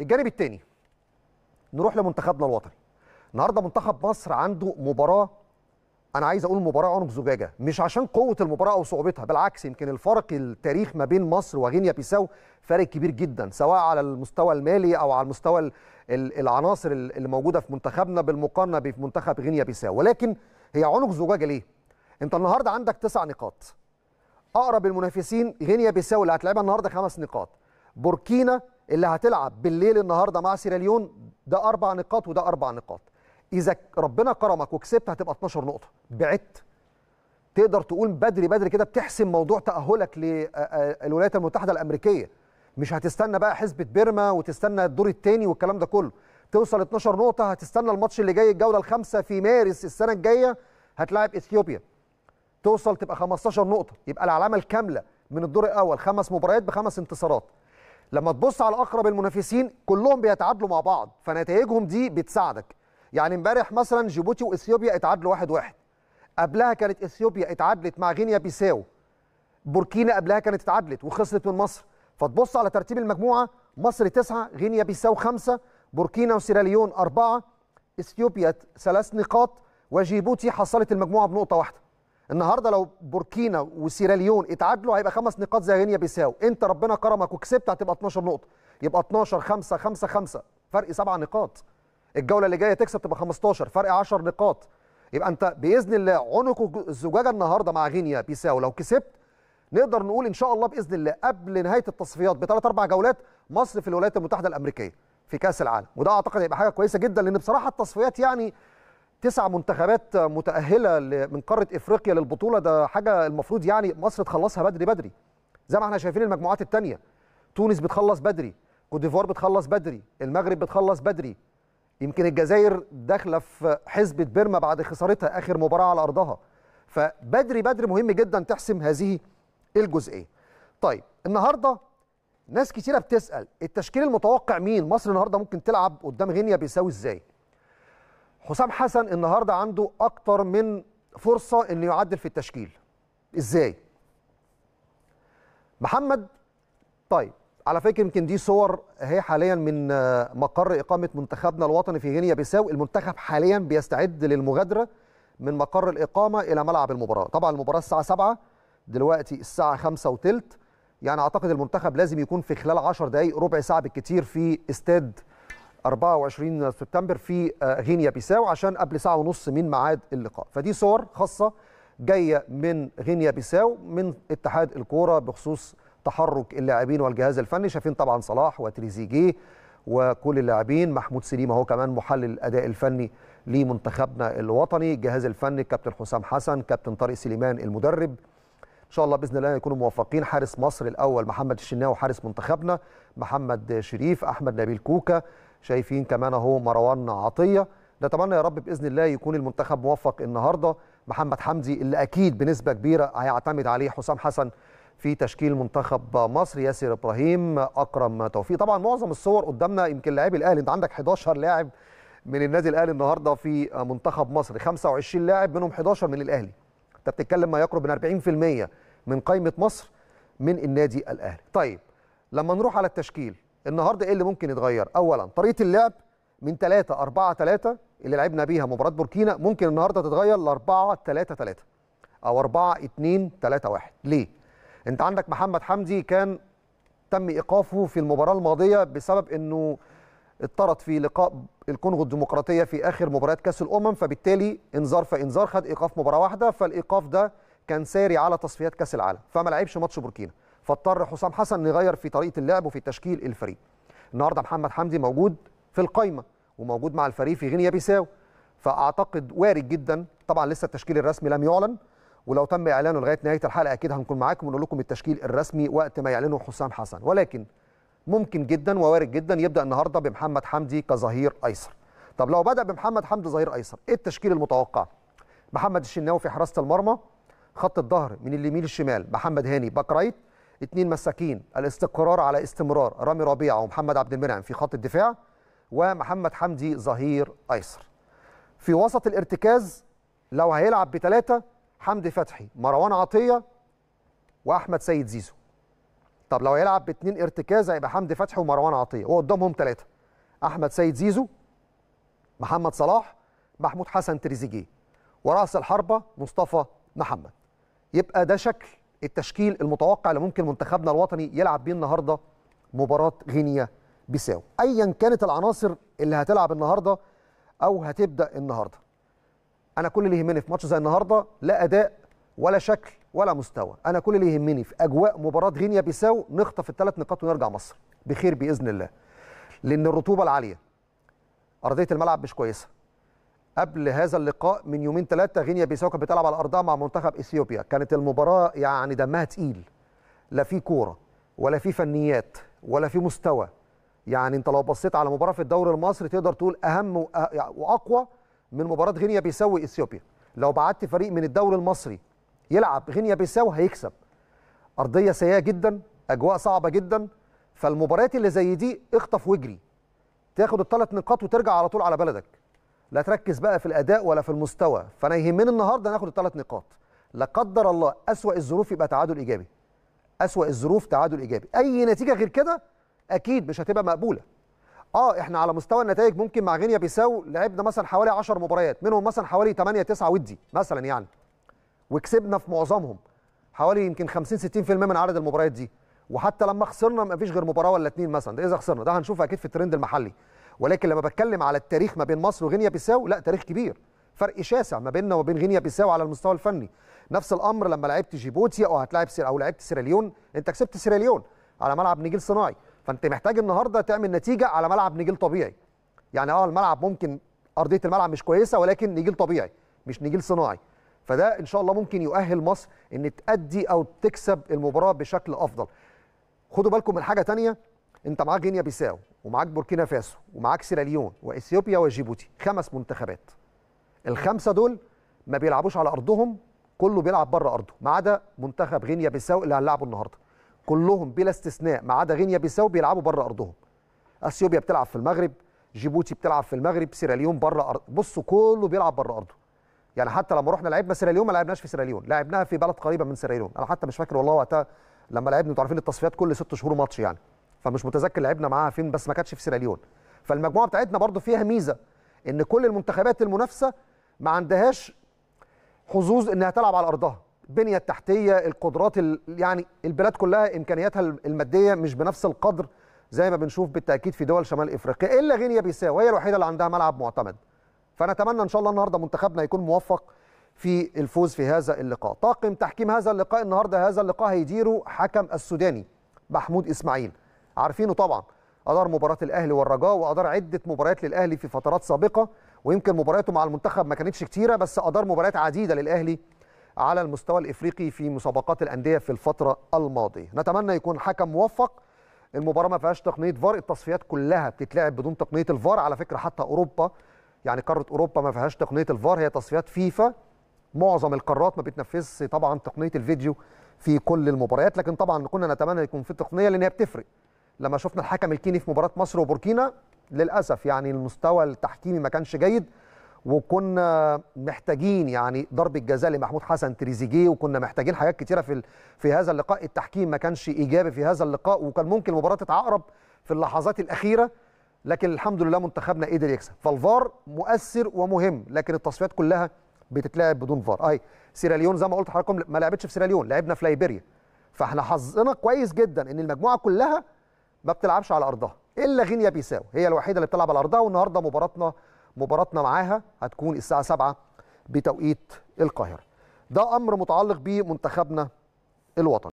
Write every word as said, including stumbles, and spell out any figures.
الجانب الثاني نروح لمنتخبنا الوطني. النهارده منتخب مصر عنده مباراه، انا عايز اقول مباراه عنق زجاجه، مش عشان قوه المباراه او صعوبتها، بالعكس يمكن الفرق التاريخ ما بين مصر وغينيا بيساو فارق كبير جدا، سواء على المستوى المالي او على المستوى العناصر اللي موجوده في منتخبنا بالمقارنه بمنتخب غينيا بيساو. ولكن هي عنق زجاجه ليه؟ انت النهارده عندك تسع نقاط، اقرب المنافسين غينيا بيساو اللي هتلعبها النهارده خمس نقاط، بوركينا اللي هتلعب بالليل النهارده مع سيراليون ده اربع نقاط وده اربع نقاط. اذا ربنا كرمك وكسبت هتبقى اتناشر نقطه، بعدت تقدر تقول بدري بدري كده بتحسم موضوع تاهلك للولايات المتحده الامريكيه، مش هتستنى بقى حسبه بيرما وتستنى الدور الثاني والكلام ده كله، توصل اتناشر نقطه هتستنى الماتش اللي جاي الجوله الخامسه في مارس السنه الجايه هتلاعب اثيوبيا، توصل تبقى خمستاشر نقطه، يبقى العلامه الكامله من الدور الاول خمس مباريات بخمس انتصارات. لما تبص على اقرب المنافسين كلهم بيتعادلوا مع بعض، فنتائجهم دي بتساعدك. يعني امبارح مثلا جيبوتي واثيوبيا اتعادلوا واحد واحد، قبلها كانت اثيوبيا اتعادلت مع غينيا بيساو، بوركينا قبلها كانت اتعادلت وخسرت من مصر. فتبص على ترتيب المجموعه، مصر تسعه، غينيا بيساو خمسه، بوركينا وسيراليون اربعه، اثيوبيا ثلاث نقاط، وجيبوتي حصلت المجموعه بنقطه واحده. النهارده لو بوركينا وسيراليون اتعادلوا هيبقى خمس نقاط زي غينيا بيساو، انت ربنا كرمك وكسبت هتبقى اتناشر نقطه، يبقى اتناشر خمسه خمسه خمسه، فرق سبع نقاط. الجوله اللي جايه تكسب تبقى خمستاشر، فرق عشر نقاط. يبقى انت باذن الله عنق الزجاجه النهارده مع غينيا بيساو، لو كسبت نقدر نقول ان شاء الله باذن الله قبل نهايه التصفيات بثلاث اربع جولات مصر في الولايات المتحده الامريكيه في كاس العالم، وده اعتقد هيبقى حاجه كويسه جدا، لان بصراحه التصفيات يعني تسع منتخبات متأهلة من قارة إفريقيا للبطولة، ده حاجة المفروض يعني مصر تخلصها بدري بدري زي ما احنا شايفين المجموعات التانية. تونس بتخلص بدري، كوت ديفوار بتخلص بدري، المغرب بتخلص بدري، يمكن الجزائر داخلة في حسبة بيرما بعد خسارتها آخر مباراة على أرضها، فبدري بدري مهم جدا تحسم هذه الجزئية. طيب النهاردة ناس كتيرة بتسأل التشكيل المتوقع مين؟ مصر النهاردة ممكن تلعب قدام غينيا بيساو ازاي؟ حسام حسن النهارده عنده اكتر من فرصه انه يعدل في التشكيل. ازاي؟ محمد طيب على فكره يمكن دي صور اهي حاليا من مقر اقامه منتخبنا الوطني في غينيا بيساو، المنتخب حاليا بيستعد للمغادره من مقر الاقامه الى ملعب المباراه، طبعا المباراه الساعه سبعة دلوقتي الساعه خمسة وثلث، يعني اعتقد المنتخب لازم يكون في خلال عشر دقائق ربع ساعه بالكثير في استاد اربعة وعشرين سبتمبر في غينيا بيساو، عشان قبل ساعه ونص من ميعاد اللقاء. فدي صور خاصه جايه من غينيا بيساو من اتحاد الكوره بخصوص تحرك اللاعبين والجهاز الفني، شايفين طبعا صلاح وتريزيجيه وكل اللاعبين، محمود سليم اهو كمان محلل الاداء الفني لمنتخبنا الوطني، الجهاز الفني كابتن حسام حسن، كابتن طارق سليمان المدرب، ان شاء الله باذن الله يكونوا موفقين. حارس مصر الاول محمد الشناوي، حارس منتخبنا محمد شريف، احمد نبيل كوكا، شايفين كمان اهو مروان عطيه. نتمنى يا رب باذن الله يكون المنتخب موفق النهارده. محمد حمدي اللي اكيد بنسبه كبيره هيعتمد عليه حسام حسن في تشكيل منتخب مصر، ياسر ابراهيم، اكرم توفيق، طبعا معظم الصور قدامنا يمكن لاعبي الاهلي، انت عندك حداشر لاعب من النادي الاهلي النهارده في منتخب مصر، خمسة وعشرين لاعب منهم حداشر من الاهلي، انت بتتكلم ما يقرب من اربعين في المية من قائمه مصر من النادي الاهلي. طيب لما نروح على التشكيل النهارده ايه اللي ممكن يتغير؟ اولا طريقه اللعب من تلاتة اربعة تلاتة اللي لعبنا بيها مباراه بوركينا ممكن النهارده تتغير ل اربعة تلاتة تلاتة او اربعة اتنين تلاتة واحد. ليه؟ انت عندك محمد حمدي كان تم ايقافه في المباراه الماضيه بسبب انه اتطرد في لقاء الكونغو الديمقراطيه في اخر مباراه كاس الامم، فبالتالي انذار فانذار خد ايقاف مباراه واحده، فالايقاف ده كان ساري على تصفيات كاس العالم فما لعبش ماتش بوركينا، فاضطر حسام حسن يغير في طريقه اللعب وفي تشكيل الفريق. النهارده محمد حمدي موجود في القايمه وموجود مع الفريق في غينيا بيساو، فاعتقد وارد جدا، طبعا لسه التشكيل الرسمي لم يعلن، ولو تم اعلانه لغايه نهايه الحلقه اكيد هنكون معاكم ونقول لكم التشكيل الرسمي وقت ما يعلنه حسام حسن، ولكن ممكن جدا ووارد جدا يبدا النهارده بمحمد حمدي كظهير ايسر. طب لو بدا بمحمد حمدي ظهير ايسر، ايه التشكيل المتوقع؟ محمد الشناوي في حراسه المرمى، خط الظهر من اليمين للشمال محمد هاني باك رايت، اثنين مساكين الاستقرار على استمرار رامي ربيعه ومحمد عبد المنعم في خط الدفاع، ومحمد حمدي ظهير ايسر. في وسط الارتكاز لو هيلعب بثلاثه حمدي فتحي، مروان عطيه، واحمد سيد زيزو. طب لو هيلعب باثنين ارتكاز هيبقى حمدي فتحي ومروان عطيه، وقدامهم ثلاثه، احمد سيد زيزو، محمد صلاح، محمود حسن تريزيجيه، وراس الحربه مصطفى محمد. يبقى ده شكل التشكيل المتوقع اللي ممكن منتخبنا الوطني يلعب بيه النهارده مباراه غينيا بيساو. ايا كانت العناصر اللي هتلعب النهارده او هتبدا النهارده، انا كل اللي يهمني في ماتش زي النهارده لا اداء ولا شكل ولا مستوى، انا كل اللي يهمني في اجواء مباراه غينيا بيساو نخطف الثلاث نقاط ونرجع مصر بخير باذن الله. لان الرطوبه العاليه، ارضيه الملعب مش كويسه. قبل هذا اللقاء من يومين ثلاثه غينيا بيساو كانت بتلعب على ارضها مع منتخب اثيوبيا، كانت المباراه يعني دمها تقيل، لا في كوره ولا في فنيات ولا في مستوى. يعني انت لو بصيت على مباراه في الدوري المصري تقدر تقول اهم واقوى من مباراه غينيا بيساو اثيوبيا. لو بعت فريق من الدوري المصري يلعب غينيا بيساو هيكسب. ارضيه سيئه جدا، اجواء صعبه جدا، فالمباريات اللي زي دي اخطف واجري تاخد الثلاث نقاط وترجع على طول على بلدك، لا تركز بقى في الاداء ولا في المستوى. فانا يهمني النهارده ناخد الثلاث نقاط، لا قدر الله اسوأ الظروف يبقى تعادل ايجابي، اسوأ الظروف تعادل ايجابي. اي نتيجه غير كده اكيد مش هتبقى مقبوله. اه احنا على مستوى النتائج ممكن مع غينيا بيساو لعبنا مثلا حوالي عشر مباريات، منهم مثلا حوالي ثمانية تسعة ودي مثلا يعني، وكسبنا في معظمهم حوالي يمكن خمسين ستين بالمية من عدد المباريات دي، وحتى لما خسرنا ما فيش غير مباراه ولا اتنين مثلا، ده اذا خسرنا، ده هنشوف اكيد في الترند المحلي. ولكن لما بتكلم على التاريخ ما بين مصر وغينيا بيساو، لا تاريخ كبير، فرق شاسع ما بيننا وبين غينيا بيساو على المستوى الفني. نفس الامر لما لعبت جيبوتي او هتلاعب سير او لعبت سيراليون، انت كسبت سيراليون على ملعب نجيل صناعي، فانت محتاج النهارده تعمل نتيجه على ملعب نجيل طبيعي. يعني اه الملعب ممكن ارضيه الملعب مش كويسه، ولكن نجيل طبيعي مش نجيل صناعي، فده ان شاء الله ممكن يؤهل مصر ان تأدي او تكسب المباراه بشكل افضل. خدوا بالكم من حاجه ثانيه، انت معاك غينيا بيساو ومعاك بوركينا فاسو ومعاك سيراليون واثيوبيا وجيبوتي، خمس منتخبات. الخمسه دول ما بيلعبوش على ارضهم، كله بيلعب بره ارضه، ما عدا منتخب غينيا بيساو اللي هنلعبه النهارده. كلهم بلا استثناء ما عدا غينيا بيساو بيلعبوا بره ارضهم. اثيوبيا بتلعب في المغرب، جيبوتي بتلعب في المغرب، سيراليون بره ارض، بصوا كله بيلعب بره ارضه. يعني حتى لما رحنا لعبنا سيراليون ما لعبناش في سيراليون، لعبناها في بلد قريبه من سيراليون، انا حتى مش فاكر والله وقتها لما لعبنا، انتوا عارفين التصفيات كل ست شهور ماتش يعني، فمش متذكر لعبنا معاها فين، بس ما كانتش في سيراليون. فالمجموعه بتاعتنا برضو فيها ميزه ان كل المنتخبات المنافسه ما عندهاش حظوظ انها تلعب على ارضها، البنيه التحتيه، القدرات، يعني البلاد كلها امكانياتها الماديه مش بنفس القدر زي ما بنشوف بالتاكيد في دول شمال افريقيا، الا غينيا بيساو هي الوحيده اللي عندها ملعب معتمد. فنتمنى ان شاء الله النهارده منتخبنا يكون موفق في الفوز في هذا اللقاء. طاقم تحكيم هذا اللقاء النهارده، هذا اللقاء هيديره حكم السوداني محمود اسماعيل، عارفينه طبعا، ادار مباراه الاهلي والرجاء وادار عده مباريات للاهلي في فترات سابقه، ويمكن مبارياته مع المنتخب ما كانتش كتيره، بس ادار مباريات عديده للاهلي على المستوى الافريقي في مسابقات الانديه في الفتره الماضيه. نتمنى يكون حكم موفق. المباراه ما فيهاش تقنيه فار، التصفيات كلها بتتلعب بدون تقنيه الفار على فكره، حتى اوروبا يعني قاره اوروبا ما فيهاش تقنيه الفار، هي تصفيات فيفا معظم القارات ما بتنفذش طبعا تقنيه الفيديو في كل المباريات، لكن طبعا كنا نتمنى يكون في تقنيه لان هي بتفرق. لما شفنا الحكم الكيني في مباراه مصر وبوركينا للاسف يعني المستوى التحكيمي ما كانش جيد، وكنا محتاجين يعني ضربه جزاء لمحمود حسن تريزيجيه، وكنا محتاجين حاجات كتيره في في هذا اللقاء. التحكيم ما كانش ايجابي في هذا اللقاء، وكان ممكن المباراه تتعقرب في اللحظات الاخيره، لكن الحمد لله منتخبنا قدر يكسب. فالفار مؤثر ومهم، لكن التصفيات كلها بتتلعب بدون فار. اي سيراليون زي ما قلت لحضراتكم ما لعبتش في سيراليون، لعبنا في ليبيريا، فاحنا حظنا كويس جدا ان المجموعه كلها ما بتلعبش على ارضها الا غينيا بيساو، هي الوحيده اللي بتلعب على ارضها. والنهارده مباراتنا مباراتنا معاها هتكون الساعه سبعة بتوقيت القاهره. ده امر متعلق بمنتخبنا الوطني.